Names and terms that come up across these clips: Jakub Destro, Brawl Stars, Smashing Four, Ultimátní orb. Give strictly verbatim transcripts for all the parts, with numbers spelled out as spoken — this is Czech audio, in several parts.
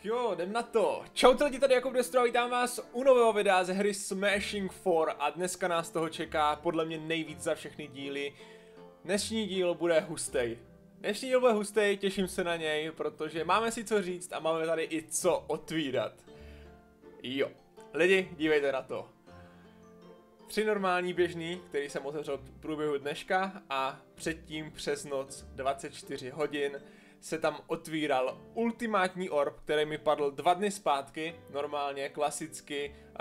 Tak jo, jdem na to. Čau lidi, tady Jakub Destro a vítám vás u nového videa ze hry Smashing Four a dneska nás toho čeká podle mě nejvíc za všechny díly. Dnešní díl bude hustej. Dnešní díl bude hustej, těším se na něj, protože máme si co říct a máme tady i co otvírat. Jo, lidi, dívejte na to. Tři normální běžný, který jsem otevřel v průběhu dneška a předtím přes noc dvacet čtyři hodin se tam otvíral ultimátní orb, který mi padl dva dny zpátky, normálně, klasicky, uh,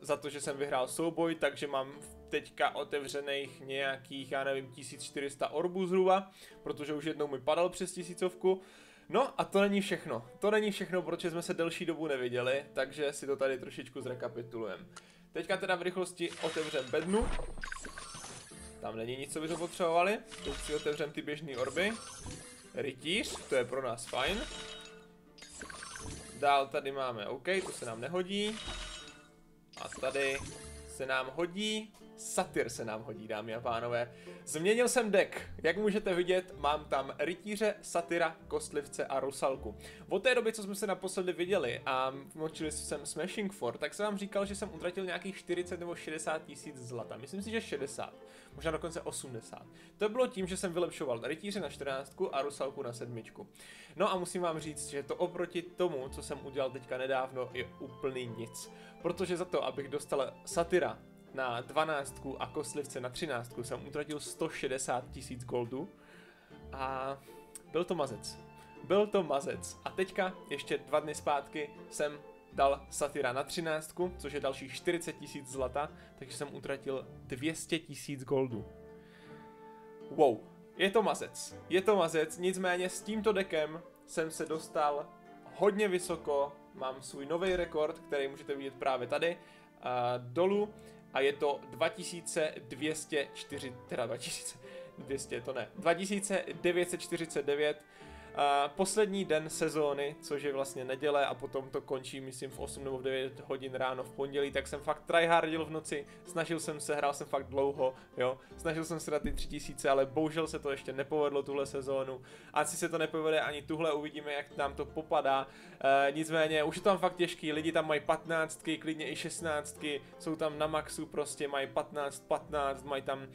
za to, že jsem vyhrál souboj, takže mám teďka otevřených nějakých, já nevím, tisíc čtyři sta orbů zhruba, protože už jednou mi padal přes tisícovku. No a to není všechno, to není všechno, protože jsme se delší dobu neviděli, takže si to tady trošičku zrekapitulujeme. Teďka teda v rychlosti otevřem bednu. Tam není nic, co by to potřebovali. Teď si otevřem ty běžné orby. Rytíř, to je pro nás fajn. Dál tady máme, OK, to se nám nehodí. A tady se nám hodí, satyr se nám hodí, dámy a pánové. Změnil jsem deck, jak můžete vidět, mám tam rytíře, satyra, kostlivce a rusalku. Od té doby, co jsme se naposledy viděli a močili jsem Smashing Four, tak jsem vám říkal, že jsem utratil nějakých čtyřicet nebo šedesát tisíc zlata. Myslím si, že šedesát, možná dokonce osmdesát. To bylo tím, že jsem vylepšoval rytíře na čtrnáctku a rusalku na sedmičku. No a musím vám říct, že to oproti tomu, co jsem udělal teďka nedávno, je úplný nic. Protože za to, abych dostal satyra na dvanáctku a kostlivce na třináctku, jsem utratil sto šedesát tisíc goldů a byl to mazec. Byl to mazec. A teďka, ještě dva dny zpátky, jsem dal satyra na třináctku, což je další čtyřicet tisíc zlata, takže jsem utratil dvě stě tisíc goldů. Wow, je to mazec. Je to mazec, nicméně s tímto dekem jsem se dostal hodně vysoko, mám svůj nový rekord, který můžete vidět právě tady, dolů. A je to dva tisíce dvě stě čtyři, teda dva tisíce dvě stě, to ne, dva tisíce devět set čtyřicet devět, uh, poslední den sezóny, což je vlastně neděle a potom to končí, myslím, v osm nebo v devět hodin ráno v pondělí, tak jsem fakt tryhardil v noci, snažil jsem se, hrál jsem fakt dlouho, jo, snažil jsem se dát ty tři tisíce, ale bohužel se to ještě nepovedlo tuhle sezónu, asi se to nepovede ani tuhle, uvidíme, jak nám to popadá, e, nicméně už je tam fakt těžký, lidi tam mají patnáctky, klidně i šestnáctky, jsou tam na maxu prostě, mají patnáct, patnáct, mají tam uh,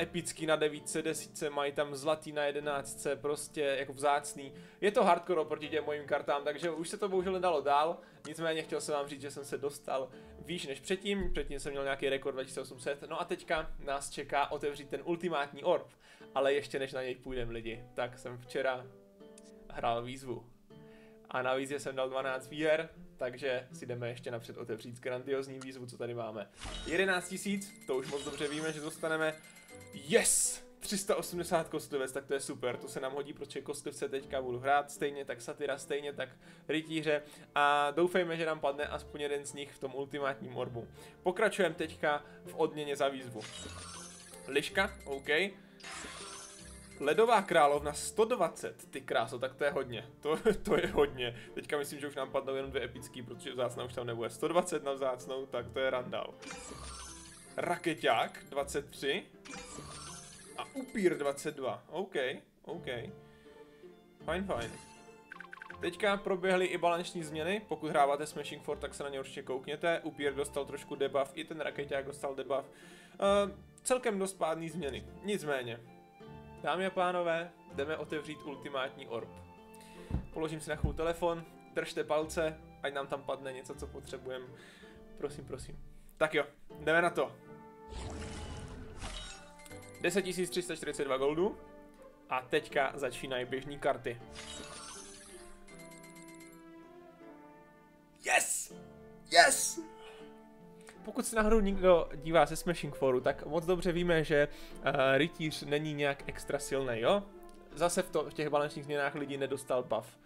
epický na devět, deset, mají tam zlatý na jedenáct, prostě jako vzácný. Je to hardcore oproti těm mojim kartám, takže už se to bohužel nedalo dál. Nicméně chtěl jsem vám říct, že jsem se dostal výš než předtím, předtím jsem měl nějaký rekord dva tisíce osm set, no a teďka nás čeká otevřít ten ultimátní orb. Ale ještě než na něj půjdem, lidi, tak jsem včera hrál výzvu. A na výzvě jsem dal dvanáct výher, takže si jdeme ještě napřed otevřít grandiozní výzvu, co tady máme. jedenáct tisíc, to už moc dobře víme, že dostaneme. Yes! tři sta osmdesát kostlivec, tak to je super, to se nám hodí, protože kostlivce teďka budu hrát stejně, tak satyra stejně, tak rytíře a doufejme, že nám padne aspoň jeden z nich v tom ultimátním orbu. Pokračujeme teďka v odměně za výzvu. Liška, OK. Ledová královna sto dvacet, ty kráso, tak to je hodně, to, to je hodně. Teďka myslím, že už nám padnou jenom dvě epický, protože vzácná už tam nebude. sto dvacet na vzácnou, tak to je randál. Rakeťák dvacet tři. A upír dvacet dva, OK, OK, fajn, fajn. Teďka proběhly i balanční změny, pokud hráváte Smashing Four, tak se na ně určitě koukněte. Upír dostal trošku debuff, i ten rakeťák dostal debuff. Uh, celkem dost pádný změny, nicméně. Dámy a pánové, jdeme otevřít ultimátní orb. Položím si na chvíli telefon, držte palce, ať nám tam padne něco, co potřebujeme. Prosím, prosím. Tak jo, jdeme na to. deset tisíc tři sta čtyřicet dva goldů a teďka začínají běžné karty. Yes! Yes! Pokud se náhodou někdo dívá ze Smashing Fouru, tak moc dobře víme, že uh, rytíř není nějak extra silný, jo? Zase v, to, v těch balančních změnách lidi nedostal buff.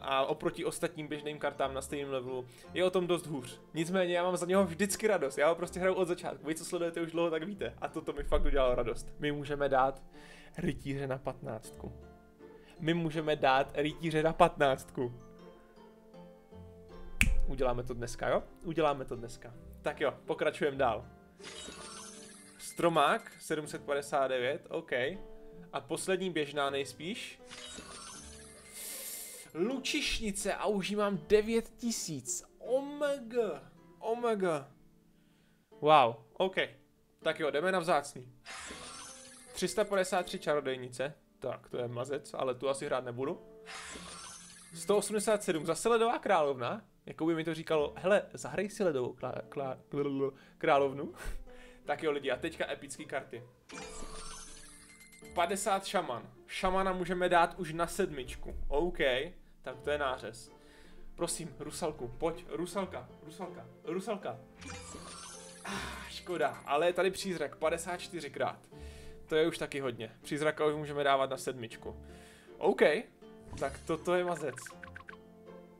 A oproti ostatním běžným kartám na stejném levelu je o tom dost hůř. Nicméně já mám za něho vždycky radost, já ho prostě hraju od začátku, vy co sledujete už dlouho, tak víte. A toto mi fakt udělalo radost. My můžeme dát rytíře na patnáctku. My můžeme dát rytíře na patnáctku. Uděláme to dneska, jo? Uděláme to dneska. Tak jo, pokračujeme dál. Stromák, sedm set padesát devět, OK. A poslední běžná nejspíš. lučišnice a už jí mám devět tisíc. Omega, omega. Wow, OK. Tak jo, jdeme na vzácný. tři sta padesát tři čarodejnice. Tak, to je mazec, ale tu asi hrát nebudu. sto osmdesát sedm, zase ledová královna. Jako by mi to říkalo, hele, zahraj si ledovou klá, klá, klá, královnu. Tak jo lidi, a teďka epické karty. padesát šaman. Šamana můžeme dát už na sedmičku. OK, tak to je nářez. Prosím, rusalku, pojď, rusalka, rusalka, rusalka. Ah, škoda, ale je tady přízrak, padesát čtyřikrát. To je už taky hodně. Přízraka už můžeme dávat na sedmičku. OK, tak toto je mazec.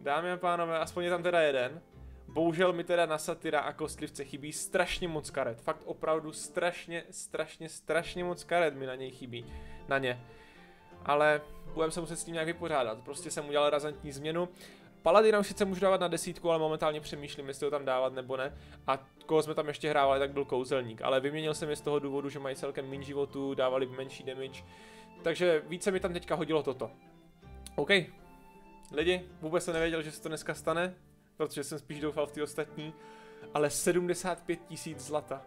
Dámy a pánové, aspoň je tam teda jeden. Bohužel mi teda na satyra a kostlivce chybí strašně moc karet. Fakt opravdu strašně, strašně, strašně moc karet mi na něj chybí. Na ně. Ale budeme se muset s tím nějak vypořádat. Prostě jsem udělal razantní změnu. Paladina už sice můžu dávat na desítku, ale momentálně přemýšlím, jestli ho tam dávat nebo ne. A koho jsme tam ještě hrávali, tak byl kouzelník. Ale vyměnil jsem je z toho důvodu, že mají celkem méně životu, dávali menší damage. Takže více mi tam teďka hodilo toto. OK. Lidi, vůbec jsem nevěděl, že se to dneska stane, protože jsem spíš doufal v ty ostatní, ale sedmdesát pět tisíc zlata,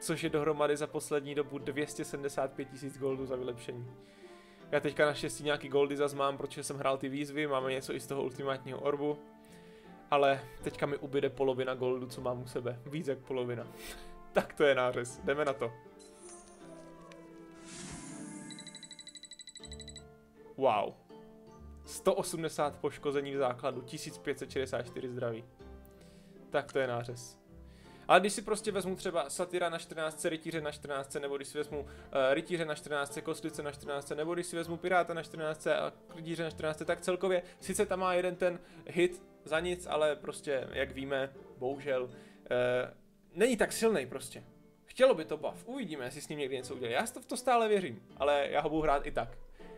což je dohromady za poslední dobu dvě stě sedmdesát pět tisíc goldů za vylepšení. Já teďka naštěstí nějaký goldy zas mám, protože jsem hrál ty výzvy, máme něco i z toho ultimátního orbu, ale teďka mi ubyde polovina goldu, co mám u sebe, víc jak polovina. Tak to je nářez, jdeme na to. Wow. sto osmdesát poškození v základu, tisíc pět set šedesát čtyři zdraví. Tak to je nářez. Ale když si prostě vezmu třeba satyra na čtrnáctce, rytíře na čtrnáctce, nebo když si vezmu uh, rytíře na čtrnáctce, kostlice na čtrnáctce, nebo když si vezmu piráta na čtrnáctce a rytíře na čtrnáctce, tak celkově sice tam má jeden ten hit za nic, ale prostě, jak víme, bohužel, uh, není tak silný prostě. Chtělo by to buff, uvidíme, jestli s ním někdy něco udělá. Já v to stále věřím, ale já ho budu hrát i tak.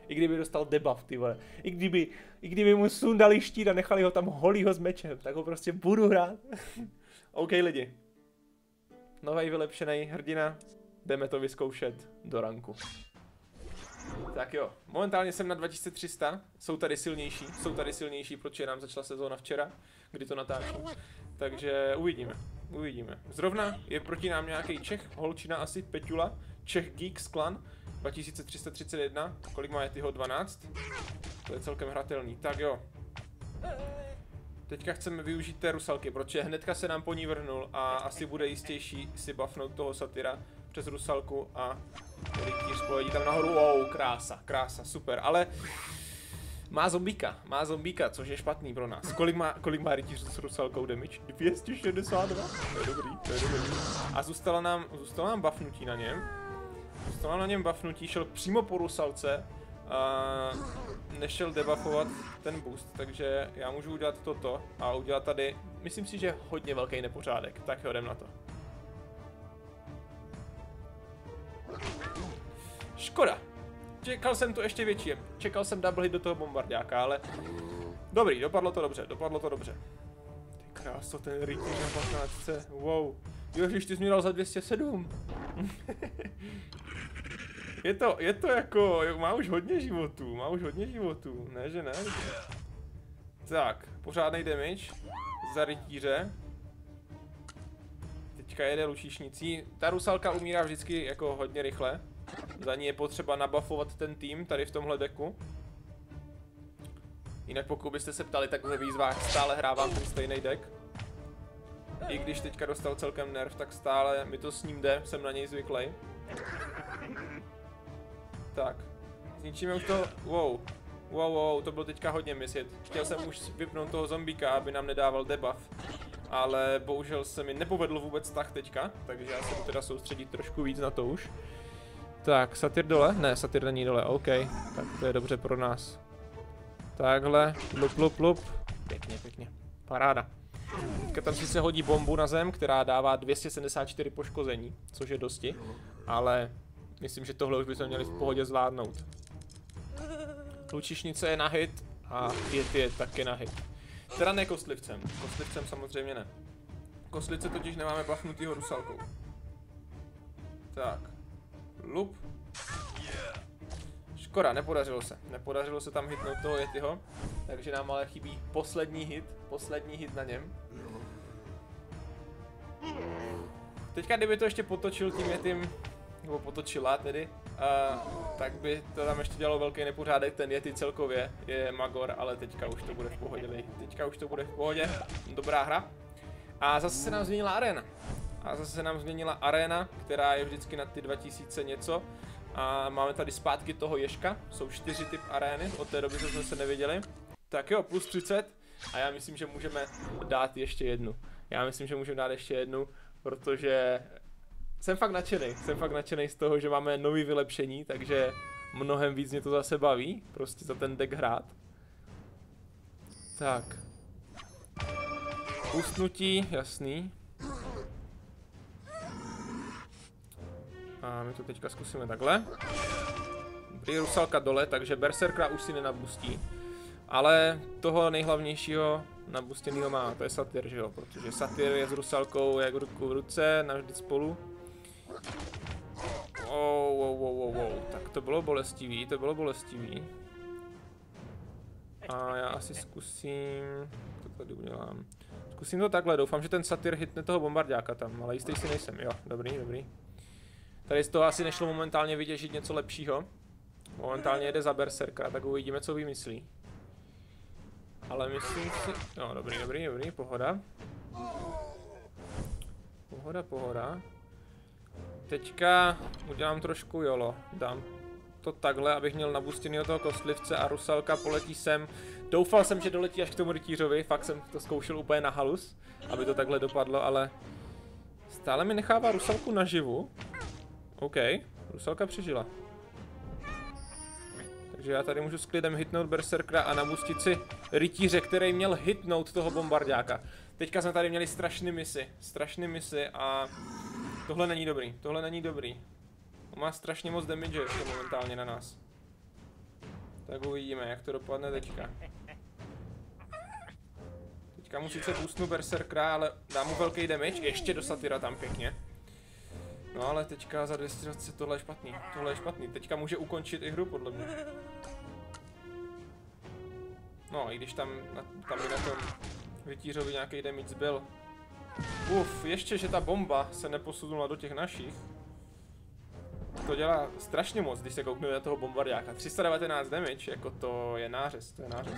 I kdyby dostal debuff, ty vole. I kdyby, i kdyby mu sundali štít a nechali ho tam holýho s mečem, tak ho prostě budu hrát. OK lidi. Novej vylepšený hrdina. Jdeme to vyzkoušet do ranku. Tak jo, momentálně jsem na dva tisíce tři sta. Jsou tady silnější, jsou tady silnější, protože nám začala sezóna včera, kdy to natáčím. Takže uvidíme, uvidíme. Zrovna je proti nám nějaký Čech, holčina asi, Peťula, Czech Geeks Clan. dva tisíce tři sta třicet jedna, kolik má je tyho dvanáct? To je celkem hratelný, tak jo. Teďka chceme využít té rusalky, protože hnedka se nám po ní vrhnul a asi bude jistější si buffnout toho satyra přes rusalku a rytíř pojedí tam nahoru, wow, krása, krása, super, ale má zombíka, má zombíka, což je špatný pro nás. Kolik má, kolik má rytíř s rusalkou damage? dvě stě šedesát dva, to je dobrý, to je dobrý. A zůstalo nám, zůstalo nám buffnutí na něm. Zůstalo na něm buffnutí, šel přímo po rusalce a nešel debuffovat ten boost, takže já můžu udělat toto a udělat tady, myslím si, že hodně velký nepořádek, tak jo, jdem na to. Škoda, čekal jsem to ještě větší, čekal jsem double hit do toho bombardáka, ale dobrý, dopadlo to dobře, dopadlo to dobře. Ty kráso, ten rytíř na patnáctce, wow. Jožiš, ty jsi mě dal za dvě stě sedm. je, to, je to jako, má už hodně životů, má už hodně životů, ne že ne? Tak, pořádnej damage za rytíře. Teďka jede lučišnicí, ta rusalka umírá vždycky jako hodně rychle. Za ní je potřeba nabuffovat ten tým tady v tomhle deku. Jinak pokud byste se ptali, tak ve výzvách stále hrávám ten stejný dek. I když teďka dostal celkem nerv, tak stále mi to s ním jde, jsem na něj zvyklý. Tak, zničíme už to, wow, wow, wow, to bylo teďka hodně myslet. Chtěl jsem už vypnout toho zombíka, aby nám nedával debuff, ale bohužel se mi nepovedl vůbec tak teďka, takže já se budu teda soustředit trošku víc na to už. Tak, satyr dole, ne, satyr není dole, OK, tak to je dobře pro nás. Takhle, lup, lup, lup, pěkně, pěkně, paráda. Teďka tam sice hodí bombu na zem, která dává dvě stě sedmdesát čtyři poškození, což je dosti, ale myslím, že tohle už bychom měli v pohodě zvládnout. Lučišnice je na hit a pět je taky na hit. Teda ne kostlivcem, kostlivcem samozřejmě ne. Kostlice totiž nemáme buffnutýho rusalkou. Tak, lup. Škoda, nepodařilo se. Nepodařilo se tam hitnout toho Yetiho, takže nám ale chybí poslední hit, poslední hit na něm. Teďka kdyby to ještě potočil tím Yetim, nebo potočila tedy, a, tak by to tam ještě dělalo velký nepořádek. Ten Yeti celkově je magor, ale teďka už to bude v pohodě. Teďka už to bude v pohodě, dobrá hra. A zase se nám změnila arena. A zase se nám změnila arena, která je vždycky na ty dva tisíce něco. A máme tady zpátky toho Ježka, jsou čtyři typ arény, od té doby, co jsme se neviděli. Tak jo, plus třicet a já myslím, že můžeme dát ještě jednu. Já myslím, že můžeme dát ještě jednu, protože jsem fakt nadšený. Jsem fakt nadšený z toho, že máme nový vylepšení, takže mnohem víc mě to zase baví, prostě za ten deck hrát. Tak. Usnutí, jasný. A my to teďka zkusíme takhle. Brý Rusalka dole, takže Berserkra už si nenabustí. Ale toho nejhlavnějšího nabustěnýho má, to je Satyr, že jo? Protože Satyr je s Rusalkou jak ruku v ruce, navždy spolu. Oh, wow, wow, wow, wow. Tak to bylo bolestivý, to bylo bolestivý. A já asi zkusím... To tady udělám. Zkusím to takhle, doufám, že ten Satyr hitne toho bombardáka tam, ale jistý si nejsem. Jo, dobrý, dobrý. Tady z toho asi nešlo momentálně vytěžit něco lepšího. Momentálně jede za Berserkra, tak uvidíme, co vymyslí. Ale myslím si... No, dobrý, dobrý, dobrý, pohoda. Pohoda, pohoda. Teďka udělám trošku jolo. Dám to takhle, abych měl nabustěnýho toho kostlivce a Rusalka poletí sem. Doufal jsem, že doletí až k tomu rytířovi, fakt jsem to zkoušel úplně na halus, aby to takhle dopadlo, ale... Stále mi nechává Rusalku naživu. OK, Rusalka přežila. Takže já tady můžu s klidem hitnout Berserkra a nabustit si rytíře, který měl hitnout toho bombardáka. Teďka jsme tady měli strašné misi, strašné misi a tohle není dobrý, tohle není dobrý. On má strašně moc damage ještě momentálně na nás. Tak uvidíme, jak to dopadne teďka. Teďka mu sice pustnu Berserkra, ale dám mu velký damage, ještě do Satyra tam pěkně. No ale teďka za dvě stě dvacet tohle je špatný, tohle je špatný, teďka může ukončit i hru podle mě. No i když tam, tam by na tom vytířovi nějaký damage zbyl. Uf, ještě že ta bomba se neposunula do těch našich. To dělá strašně moc, když se koukneme na toho bombardáka. tři sta devatenáct damage, jako to je nářez, to je nářez.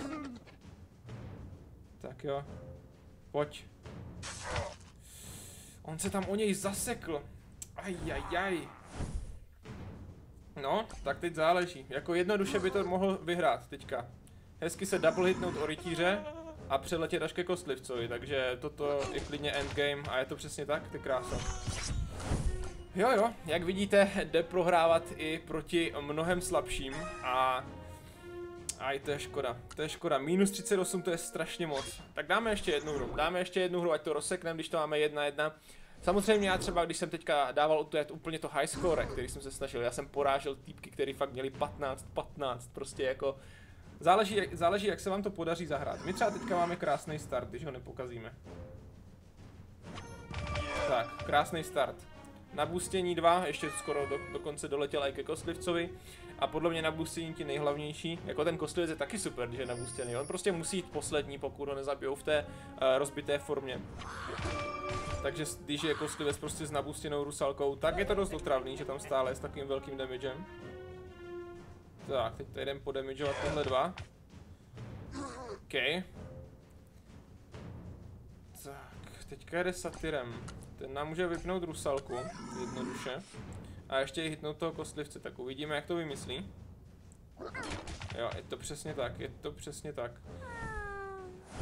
Tak jo, pojď. On se tam o něj zasekl. Ajajaj. No, tak teď záleží. Jako jednoduše by to mohl vyhrát teďka. Hezky se double hitnout o rytíře a přeletět až ke kostlivcovi, takže toto je klidně endgame a je to přesně tak, ty krása. Jo jo, jak vidíte, jde prohrávat i proti mnohem slabším a... Aj, to je škoda, to je škoda, minus třicet osm to je strašně moc. Tak dáme ještě jednu hru, dáme ještě jednu hru, ať to rozsekneme, když to máme jedna jedna. Samozřejmě já třeba, když jsem teďka dával odtujet úplně to high score, který jsem se snažil, já jsem porážel týpky, který fakt měli patnáct patnáct, prostě jako záleží, záleží, jak se vám to podaří zahrát. My třeba teďka máme krásný start, když ho nepokazíme. Tak, krásný start. Nabustění dva, ještě skoro do, dokonce doletěla i ke kostlivcovi. A podle mě nabustění ti nejhlavnější, jako ten kostlivec je taky super, že je nabustěný. On prostě musí jít poslední, pokud ho nezabijou v té uh, rozbité formě. Takže když je kostlivec prostě s nabustěnou Rusalkou, tak je to dost otravný, že tam stále je s takovým velkým damagem. Tak, teď tady jdem podamageovat tohle dva. OK. Tak, teďka jde Satyrem. Ten nám může vypnout Rusalku, jednoduše. A ještě je hitnout toho kostlivce, tak uvidíme, jak to vymyslí. Jo, je to přesně tak, je to přesně tak.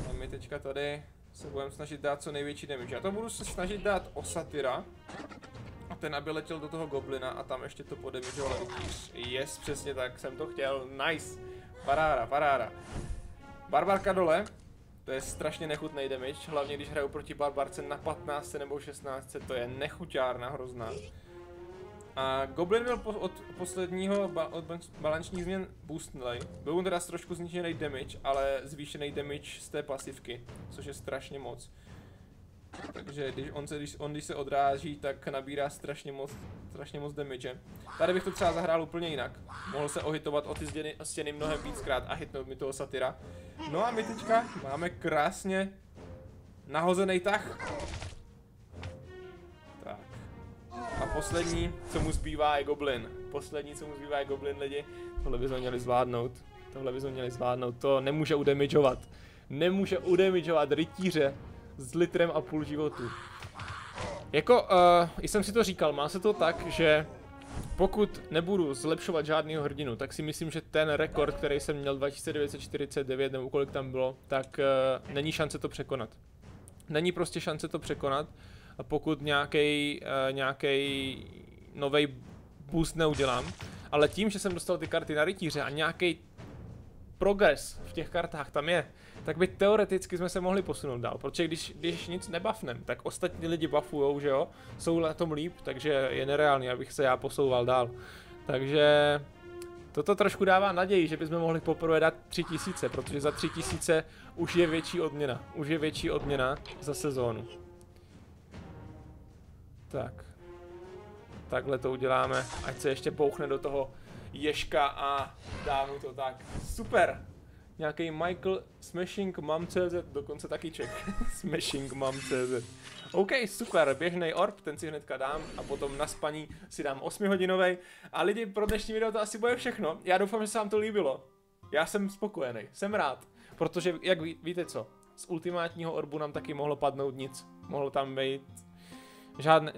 A my teďka tady... se budeme snažit dát co největší damage. Já to budu se snažit dát o Satyra. A ten aby letěl do toho goblina a tam ještě to podamageoval. Yes, přesně tak, jsem to chtěl. Nice. Paráda, paráda. Barbarka dole. To je strašně nechutný damage. Hlavně když hraju proti barbarce na patnáct nebo šestnáct. To je nechuťárna hrozná. A goblin byl po, od posledního ba, od balančních změn boostnlej. Byl mu teda trošku snížený damage, ale zvýšený damage z té pasivky, což je strašně moc. Takže když on, se, když, on, když se odráží, tak nabírá strašně moc, strašně moc damage. Tady bych to třeba zahrál úplně jinak. Mohl se ohitovat o ty stěny, stěny mnohem víckrát a hitnout mi toho satyra. No a my teďka máme krásně nahozený tah. Tak. A poslední, co mu zbývá, je goblin. Poslední, co mu zbývá, je goblin, lidi. Tohle bychom měli zvládnout. Tohle bychom měli zvládnout. To nemůže udamidžovat. Nemůže udamidžovat rytíře s litrem a půl životu. Jako, uh, jsem si to říkal, má se to tak, že pokud nebudu zlepšovat žádného hrdinu, tak si myslím, že ten rekord, který jsem měl dva tisíce devět set čtyřicet devět nebo kolik tam bylo, tak uh, není šance to překonat. Není prostě šance to překonat, a pokud nějaký uh, nějaký nový boost neudělám, ale tím, že jsem dostal ty karty na rytíře a nějaký progres v těch kartách tam je, tak by teoreticky jsme se mohli posunout dál, protože když, když nic nebafnem, tak ostatní lidi buffujou, že jo, jsou na tom líp, takže je nereálný, abych se já posouval dál. Takže toto trošku dává naději, že bychom mohli poprvé dát tři tisíce, protože za tři tisíce už je větší odměna, už je větší odměna za sezónu. Tak, takhle to uděláme, ať se ještě bouchne do toho ježka a dá mu to tak. Super! Nějaký Michael Smashing Mom C Z, dokonce taky Czech. Smashing Mom C Z. OK, super, běžnej orb, ten si hnedka dám a potom na spaní si dám osmihodinovej. A lidi, pro dnešní video to asi bude všechno. Já doufám, že se vám to líbilo. Já jsem spokojený, jsem rád. Protože, jak ví, víte co, z ultimátního orbu nám taky mohlo padnout nic. Mohlo tam být žádné,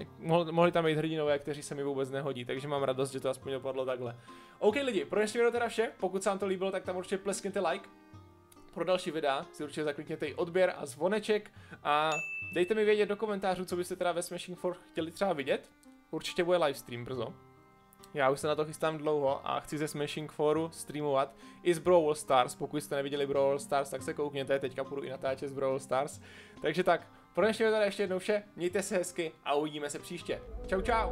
mohli tam být hrdinové, kteří se mi vůbec nehodí, takže mám radost, že to aspoň dopadlo takhle. OK lidi, pro dnešní video teda vše, pokud se vám to líbilo, tak tam určitě pleskněte like. Pro další videa si určitě zaklikněte i odběr a zvoneček a dejte mi vědět do komentářů, co byste teda ve Smashing Four chtěli třeba vidět. Určitě bude livestream brzo. Já už se na to chystám dlouho a chci ze Smashing Fouru streamovat i z Brawl Stars. Pokud jste neviděli Brawl Stars, tak se koukněte, teďka půjdu i natáčet z Brawl Stars. Takže tak, pro dnešní video ještě jednou vše, mějte se hezky a uvidíme se příště. Čau čau!